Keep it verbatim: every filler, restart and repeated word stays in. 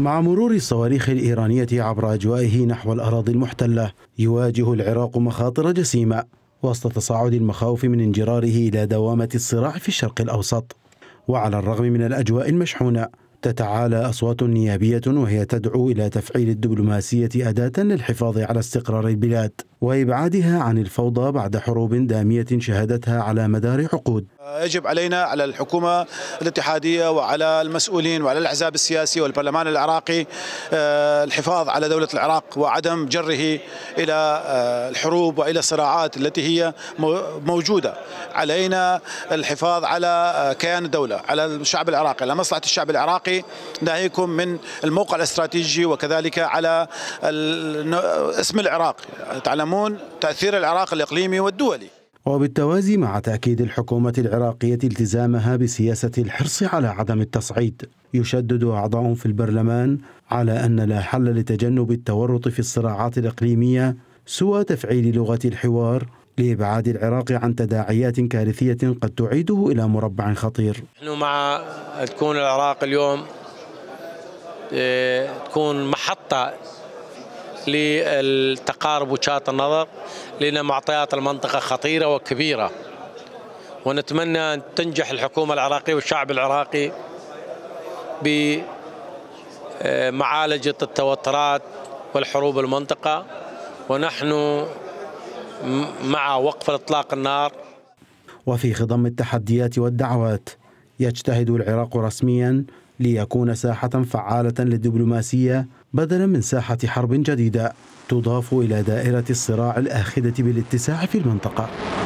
مع مرور الصواريخ الإيرانية عبر أجوائه نحو الأراضي المحتلة، يواجه العراق مخاطر جسيمة وسط تصاعد المخاوف من انجراره إلى دوامة الصراع في الشرق الأوسط. وعلى الرغم من الأجواء المشحونة، تتعالى أصوات نيابية وهي تدعو إلى تفعيل الدبلوماسية أداة للحفاظ على استقرار البلاد وإبعادها عن الفوضى بعد حروب دامية شهدتها على مدار عقود. يجب علينا على الحكومة الاتحادية وعلى المسؤولين وعلى الأحزاب السياسية والبرلمان العراقي الحفاظ على دولة العراق وعدم جره إلى الحروب وإلى الصراعات التي هي موجودة. علينا الحفاظ على كيان الدولة، على الشعب العراقي، على مصلحة الشعب العراقي، ناهيكم من الموقع الاستراتيجي وكذلك على اسم العراق. تعلم تأثير العراق الإقليمي والدولي. وبالتوازي مع تأكيد الحكومة العراقية التزامها بسياسة الحرص على عدم التصعيد، يشدد أعضاء في البرلمان على أن لا حل لتجنب التورط في الصراعات الإقليمية سوى تفعيل لغة الحوار لإبعاد العراق عن تداعيات كارثية قد تعيده إلى مربع خطير. نحن مع تكون العراق اليوم تكون محطة للتقارب وجهات النظر، لأن معطيات المنطقة خطيرة وكبيرة، ونتمنى أن تنجح الحكومة العراقية والشعب العراقي بمعالجة التوترات والحروب المنطقة، ونحن مع وقف إطلاق النار. وفي خضم التحديات والدعوات، يجتهد العراق رسمياً ليكون ساحة فعالة للدبلوماسية بدلا من ساحة حرب جديدة تضاف إلى دائرة الصراع الآخذة بالاتساع في المنطقة.